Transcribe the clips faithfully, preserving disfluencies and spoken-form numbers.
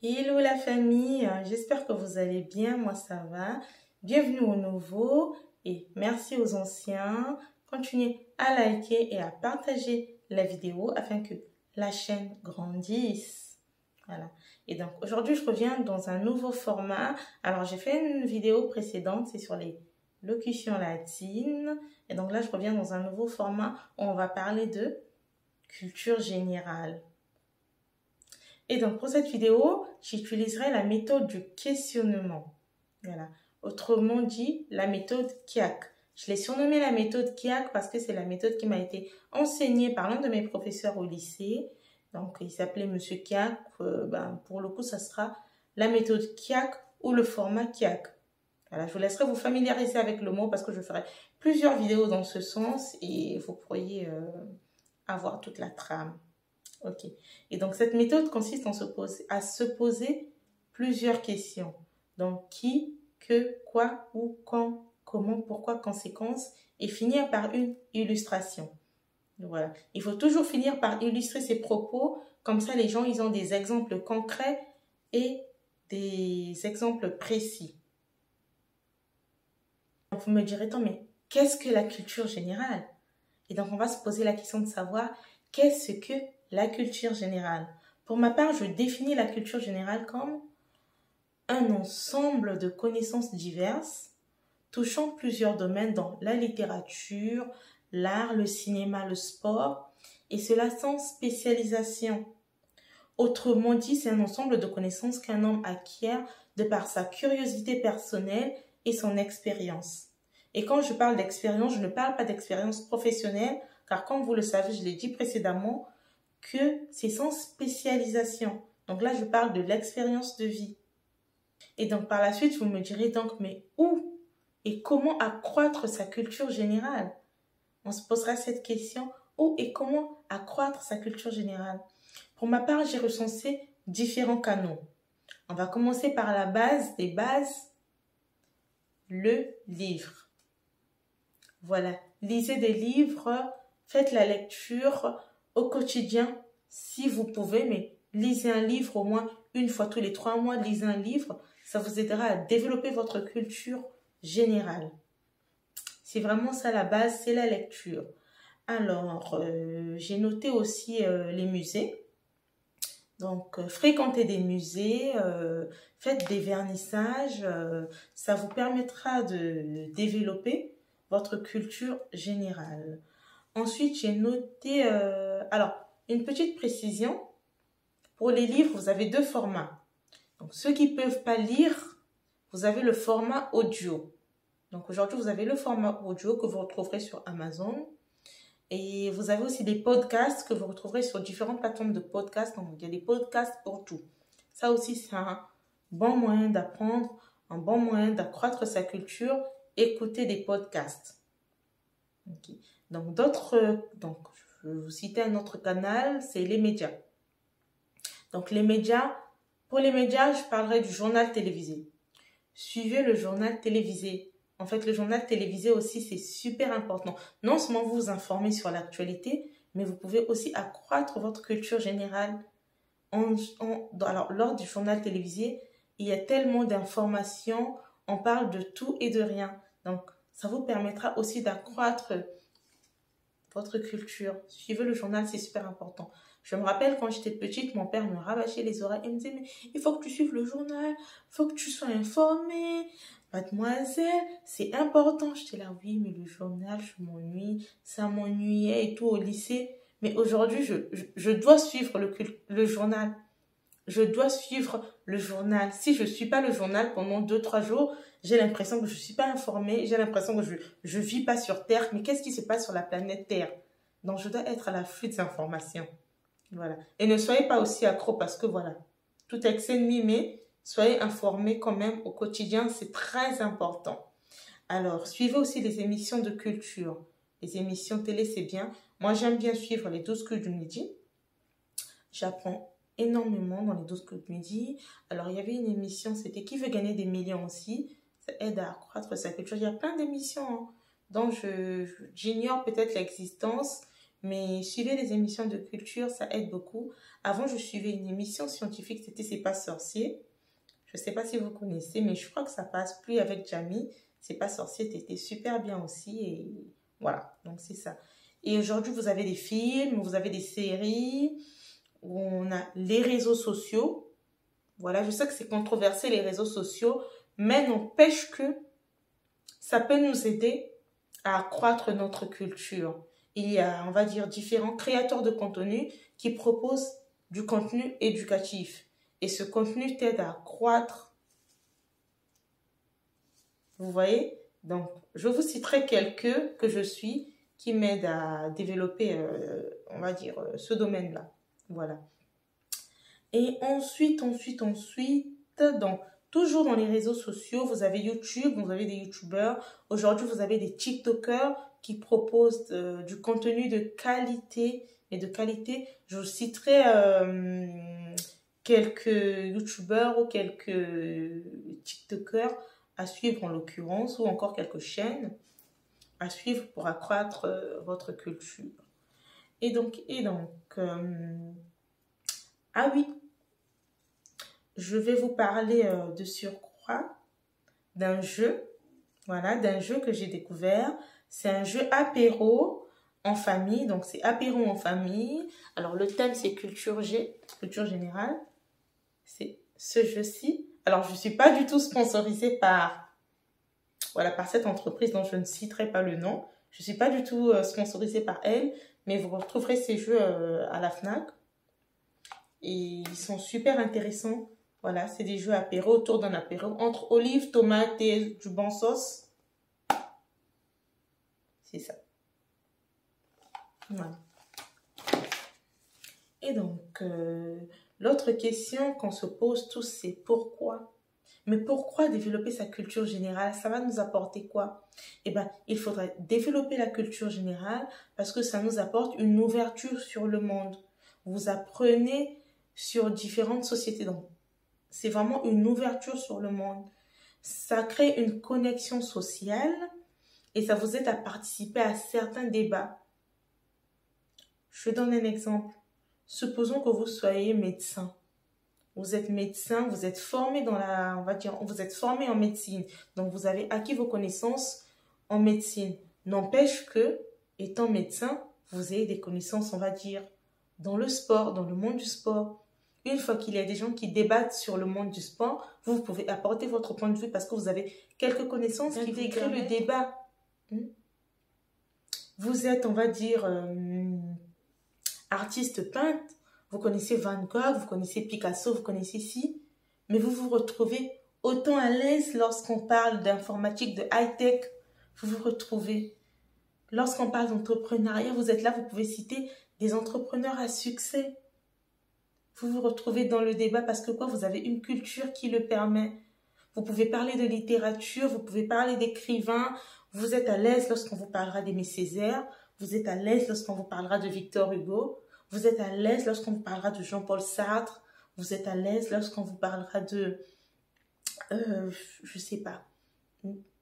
Hello la famille, j'espère que vous allez bien, moi ça va. Bienvenue aux nouveaux et merci aux anciens. Continuez à liker et à partager la vidéo afin que la chaîne grandisse. Voilà. Et donc aujourd'hui je reviens dans un nouveau format. Alors j'ai fait une vidéo précédente, c'est sur les locutions latines. Et donc là je reviens dans un nouveau format où on va parler de culture générale. Et donc, pour cette vidéo, j'utiliserai la méthode du questionnement. Voilà. Autrement dit, la méthode Kiak. Je l'ai surnommée la méthode Kiak parce que c'est la méthode qui m'a été enseignée par l'un de mes professeurs au lycée. Donc, il s'appelait Monsieur Kiak. Euh, ben, pour le coup, ça sera la méthode Kiak ou le format Kiak. Voilà. Je vous laisserai vous familiariser avec le mot parce que je ferai plusieurs vidéos dans ce sens et vous pourriez euh, avoir toute la trame. Ok. Et donc, cette méthode consiste en se poser, à se poser plusieurs questions. Donc, qui, que, quoi, où, quand, comment, pourquoi, conséquences, et finir par une illustration. Voilà. Il faut toujours finir par illustrer ses propos. Comme ça, les gens, ils ont des exemples concrets et des exemples précis. Donc, vous me direz, tant, mais qu'est-ce que la culture générale? Et donc, on va se poser la question de savoir qu'est-ce que la culture générale. Pour ma part, je définis la culture générale comme un ensemble de connaissances diverses touchant plusieurs domaines dans la littérature, l'art, le cinéma, le sport, et cela sans spécialisation. Autrement dit, c'est un ensemble de connaissances qu'un homme acquiert de par sa curiosité personnelle et son expérience. Et quand je parle d'expérience, je ne parle pas d'expérience professionnelle, car comme vous le savez, je l'ai dit précédemment, que c'est sans spécialisation. Donc là, je parle de l'expérience de vie. Et donc, par la suite, vous me direz donc, mais où et comment accroître sa culture générale? On se posera cette question, où et comment accroître sa culture générale? Pour ma part, j'ai recensé différents canaux. On va commencer par la base des bases, le livre. Voilà, lisez des livres, faites la lecture au quotidien, si vous pouvez, mais lisez un livre au moins une fois tous les trois mois, lisez un livre, ça vous aidera à développer votre culture générale. C'est vraiment ça la base, c'est la lecture. Alors, euh, j'ai noté aussi euh, les musées. Donc, euh, fréquentez des musées, euh, faites des vernissages, euh, ça vous permettra de développer votre culture générale. Ensuite, j'ai noté, euh, alors, une petite précision. Pour les livres, vous avez deux formats. Donc, ceux qui ne peuvent pas lire, vous avez le format audio. Donc, aujourd'hui, vous avez le format audio que vous retrouverez sur Amazon. Et vous avez aussi des podcasts que vous retrouverez sur différentes plateformes de podcasts. Donc, il y a des podcasts pour tout. Ça aussi, c'est un bon moyen d'apprendre, un bon moyen d'accroître sa culture, écouter des podcasts. Ok. Donc, d'autres, donc, je vais vous citer un autre canal, c'est les médias. Donc, les médias, pour les médias, je parlerai du journal télévisé. Suivez le journal télévisé. En fait, le journal télévisé aussi, c'est super important. Non seulement vous vous informez sur l'actualité, mais vous pouvez aussi accroître votre culture générale. En, en, alors, lors du journal télévisé, il y a tellement d'informations, on parle de tout et de rien. Donc, ça vous permettra aussi d'accroître votre culture. Suivez le journal, c'est super important. Je me rappelle quand j'étais petite, mon père me rabâchait les oreilles et me disait, mais il faut que tu suives le journal, il faut que tu sois informée, mademoiselle, c'est important. J'étais là, oui, mais le journal, je m'ennuie, ça m'ennuyait et tout au lycée. Mais aujourd'hui, je, je, je dois suivre le, le journal. Je dois suivre le journal. Si je ne suis pas le journal pendant deux trois jours, j'ai l'impression que je ne suis pas informée, j'ai l'impression que je ne vis pas sur Terre. Mais qu'est-ce qui se passe sur la planète Terre? Donc, je dois être à l'affût des informations. Voilà. Et ne soyez pas aussi accro parce que, voilà, tout excès nuit, mais soyez informés quand même au quotidien. C'est très important. Alors, suivez aussi les émissions de culture. Les émissions télé, c'est bien. Moi, j'aime bien suivre les douze coups du midi. J'apprends énormément dans les douze coups de midi. Alors, il y avait une émission, c'était « Qui veut gagner des millions » aussi. Ça aide à accroître sa culture. Il y a plein d'émissions hein, dont je, je, j'ignore peut-être l'existence, mais suivez les émissions de culture, ça aide beaucoup. Avant, je suivais une émission scientifique, c'était C'est pas sorcier. Je ne sais pas si vous connaissez, mais je crois que ça passe plus avec Jamie. C'est pas sorcier, c'était super bien aussi. Et voilà, donc c'est ça. Et aujourd'hui, vous avez des films, vous avez des séries, où on a les réseaux sociaux. Voilà, je sais que c'est controversé, les réseaux sociaux, mais n'empêche que ça peut nous aider à accroître notre culture. Il y a, on va dire, différents créateurs de contenu qui proposent du contenu éducatif. Et ce contenu t'aide à accroître. Vous voyez? Donc, je vous citerai quelques que je suis qui m'aident à développer, euh, on va dire, euh, ce domaine-là. Voilà. Et ensuite, ensuite, ensuite, donc, toujours dans les réseaux sociaux, vous avez YouTube, vous avez des YouTubeurs. Aujourd'hui, vous avez des TikTokers qui proposent euh, du contenu de qualité. Et de qualité, je vous citerai euh, quelques YouTubeurs ou quelques TikTokers à suivre en l'occurrence, ou encore quelques chaînes à suivre pour accroître euh, votre culture. Et donc, et donc euh, ah oui, je vais vous parler euh, de surcroît d'un jeu, voilà, d'un jeu que j'ai découvert. C'est un jeu apéro en famille, donc c'est apéro en famille. Alors le thème c'est culture G, culture générale. C'est ce jeu-ci. Alors, je ne suis pas du tout sponsorisée par, voilà, par cette entreprise dont je ne citerai pas le nom. Je ne suis pas du tout euh, sponsorisée par elle, mais vous retrouverez ces jeux euh, à la FNAC. Et ils sont super intéressants. Voilà, c'est des jeux apéro, autour d'un apéro, entre olives, tomates et du bon sauce. C'est ça. Voilà. Et donc... Euh... l'autre question qu'on se pose tous, c'est pourquoi? Mais pourquoi développer sa culture générale? Ça va nous apporter quoi? Eh bien, il faudrait développer la culture générale parce que ça nous apporte une ouverture sur le monde. Vous apprenez sur différentes sociétés. Donc, c'est vraiment une ouverture sur le monde. Ça crée une connexion sociale et ça vous aide à participer à certains débats. Je donne un exemple. Supposons que vous soyez médecin. Vous êtes médecin, vous êtes formé dans la, on va dire, vous êtes formé en médecine. Donc, vous avez acquis vos connaissances en médecine. N'empêche que, étant médecin, vous ayez des connaissances, on va dire, dans le sport, dans le monde du sport. Une fois qu'il y a des gens qui débattent sur le monde du sport, vous pouvez apporter votre point de vue parce que vous avez quelques connaissances qui décrivent le débat. Vous êtes, on va dire... Euh, artiste peintre, vous connaissez Van Gogh, vous connaissez Picasso, vous connaissez ci, mais vous vous retrouvez autant à l'aise lorsqu'on parle d'informatique, de high-tech, vous vous retrouvez. Lorsqu'on parle d'entrepreneuriat, vous êtes là, vous pouvez citer des entrepreneurs à succès. Vous vous retrouvez dans le débat parce que quoi, vous avez une culture qui le permet. Vous pouvez parler de littérature, vous pouvez parler d'écrivains, vous êtes à l'aise lorsqu'on vous parlera d'Aimé Césaire. Vous êtes à l'aise lorsqu'on vous parlera de Victor Hugo. Vous êtes à l'aise lorsqu'on vous parlera de Jean-Paul Sartre. Vous êtes à l'aise lorsqu'on vous parlera de... Euh, je ne sais pas. De,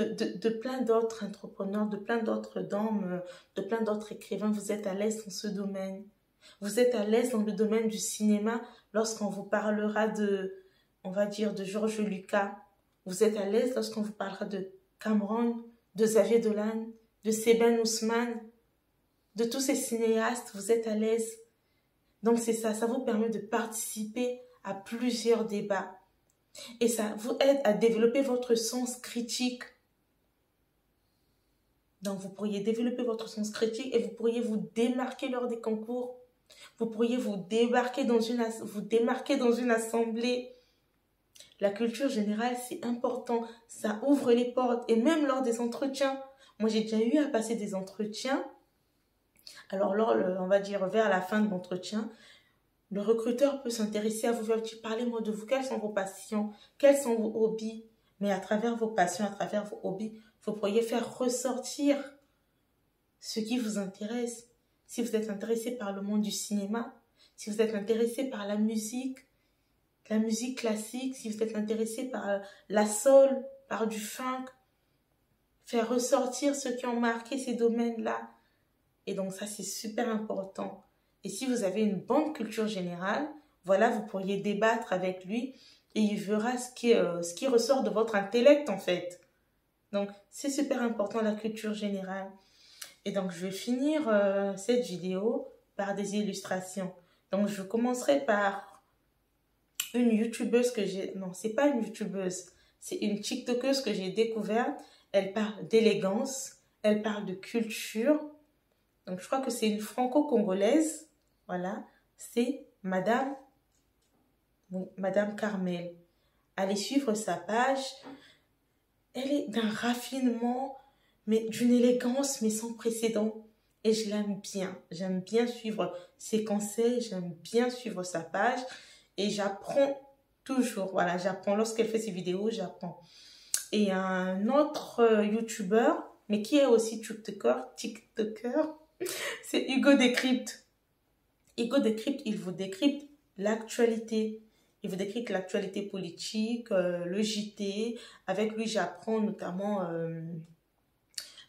de, de plein d'autres entrepreneurs, de plein d'autres dames, de plein d'autres écrivains. Vous êtes à l'aise dans ce domaine. Vous êtes à l'aise dans le domaine du cinéma lorsqu'on vous parlera de... On va dire de Georges Lucas. Vous êtes à l'aise lorsqu'on vous parlera de Cameron, de Xavier Dolan, de Sébène Ousmane, de tous ces cinéastes, vous êtes à l'aise. Donc c'est ça, ça vous permet de participer à plusieurs débats. Et ça vous aide à développer votre sens critique. Donc vous pourriez développer votre sens critique et vous pourriez vous démarquer lors des concours. Vous pourriez vous, débarquer dans une vous démarquer dans une assemblée. La culture générale, c'est important. Ça ouvre les portes et même lors des entretiens. Moi, j'ai déjà eu à passer des entretiens. Alors là, on va dire vers la fin de l'entretien, le recruteur peut s'intéresser à vous faire dire, parlez-moi de vous, quelles sont vos passions, quels sont vos hobbies. Mais à travers vos passions, à travers vos hobbies, vous pourriez faire ressortir ce qui vous intéresse. Si vous êtes intéressé par le monde du cinéma, si vous êtes intéressé par la musique, la musique classique, si vous êtes intéressé par la soul, par du funk, faire ressortir ceux qui ont marqué ces domaines-là. Et donc ça, c'est super important. Et si vous avez une bonne culture générale, voilà, vous pourriez débattre avec lui et il verra ce qui, euh, ce qui ressort de votre intellect en fait. Donc c'est super important la culture générale. Et donc je vais finir euh, cette vidéo par des illustrations. Donc je commencerai par une youtubeuse que j'ai... Non, c'est pas une youtubeuse, c'est une tiktokeuse que j'ai découverte. Elle parle d'élégance, elle parle de culture. Donc je crois que c'est une franco-congolaise. Voilà, c'est Madame... Oui, Madame Carmel. Allez suivre sa page. Elle est d'un raffinement, mais d'une élégance, mais sans précédent. Et je l'aime bien. J'aime bien suivre ses conseils. J'aime bien suivre sa page. Et j'apprends toujours. Voilà, j'apprends. Lorsqu'elle fait ses vidéos, j'apprends. Et un autre euh, YouTuber, mais qui est aussi TikToker, TikToker c'est Hugo Décrypte. Hugo Décrypte, il vous décrypte l'actualité. Il vous décrit l'actualité politique, euh, le J T. Avec lui, j'apprends notamment euh,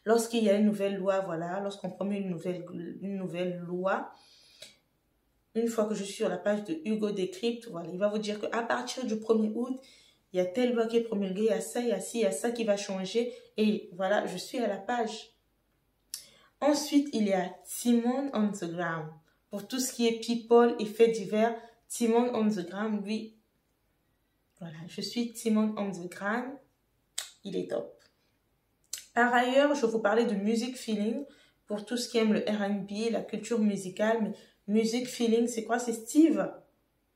lorsqu'il y a une nouvelle loi, voilà, lorsqu'on promet une nouvelle, une nouvelle loi. Une fois que je suis sur la page de Hugo Décrypte, voilà, il va vous dire qu'à partir du premier août, il y a telle loi qui est promulguée, il y a ça, il y a ci, il y a ça qui va changer. Et voilà, je suis à la page. Ensuite, il y a Simon on the ground. Pour tout ce qui est people et faits divers, Simon on the ground, lui, voilà, je suis Simon on the ground, il est top. Par ailleurs, je vous parlais de Music Feeling, pour tous ceux qui aiment le R and B, la culture musicale, mais Music Feeling, c'est quoi? C'est Steve.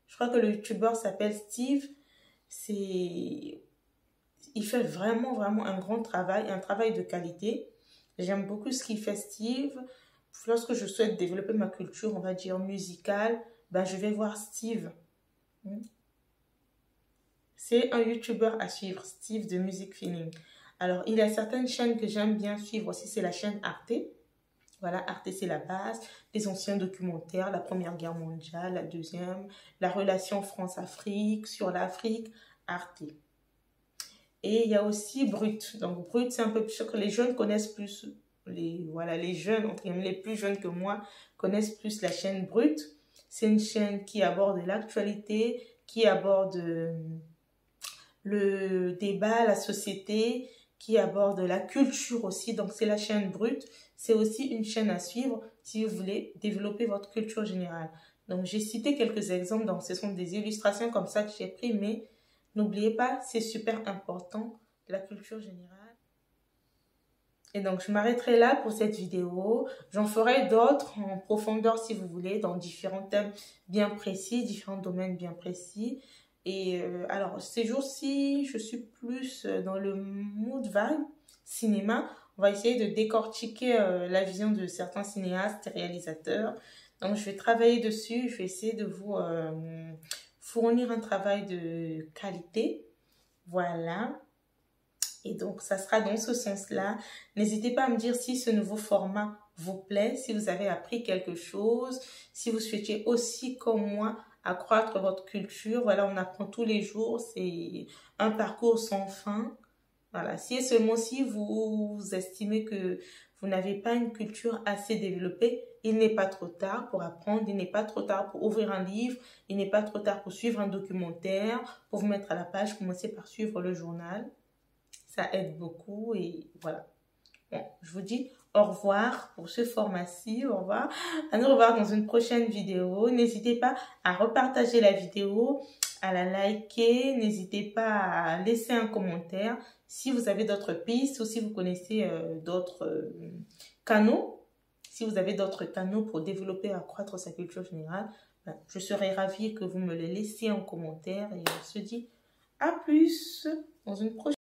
Je crois que le youtubeur s'appelle Steve. C'est, il fait vraiment, vraiment un grand travail, un travail de qualité. J'aime beaucoup ce qu'il fait Steve. Lorsque je souhaite développer ma culture, on va dire musicale, ben, je vais voir Steve. C'est un YouTuber à suivre, Steve de Music Feeling. Alors, il y a certaines chaînes que j'aime bien suivre aussi, c'est la chaîne Arte. Voilà, Arte, c'est la base. Les anciens documentaires, la Première Guerre mondiale, la Deuxième, la relation France-Afrique, sur l'Afrique, Arte. Et il y a aussi Brut. Donc, Brut, c'est un peu plus que les jeunes connaissent plus. Les, voilà, les jeunes, entre guillemets, les plus jeunes que moi, connaissent plus la chaîne Brut. C'est une chaîne qui aborde l'actualité, qui aborde le débat, la société, qui aborde la culture aussi. Donc, c'est la chaîne Brut. C'est aussi une chaîne à suivre si vous voulez développer votre culture générale. Donc, j'ai cité quelques exemples. Donc, ce sont des illustrations comme ça que j'ai pris. Mais n'oubliez pas, c'est super important, la culture générale. Et donc, je m'arrêterai là pour cette vidéo. J'en ferai d'autres en profondeur, si vous voulez, dans différents thèmes bien précis, différents domaines bien précis. Et euh, alors, ces jours-ci, je suis plus dans le mood vibe cinéma. On va essayer de décortiquer euh, la vision de certains cinéastes et réalisateurs. Donc, je vais travailler dessus. Je vais essayer de vous euh, fournir un travail de qualité. Voilà. Et donc, ça sera dans ce sens-là. N'hésitez pas à me dire si ce nouveau format vous plaît, si vous avez appris quelque chose, si vous souhaitiez aussi, comme moi, accroître votre culture. Voilà, on apprend tous les jours. C'est un parcours sans fin. Voilà, si et seulement si vous estimez que vous n'avez pas une culture assez développée, il n'est pas trop tard pour apprendre, il n'est pas trop tard pour ouvrir un livre, il n'est pas trop tard pour suivre un documentaire, pour vous mettre à la page, commencer par suivre le journal. Ça aide beaucoup et voilà. Bon, je vous dis au revoir pour ce format-ci. Au revoir. À nous revoir dans une prochaine vidéo. N'hésitez pas à repartager la vidéo, à la liker. N'hésitez pas à laisser un commentaire si vous avez d'autres pistes ou si vous connaissez euh, d'autres euh, canaux. Si vous avez d'autres canaux pour développer et accroître sa culture générale, ben, je serai ravie que vous me les laissiez en commentaire. Et on se dit à plus dans une prochaine vidéo.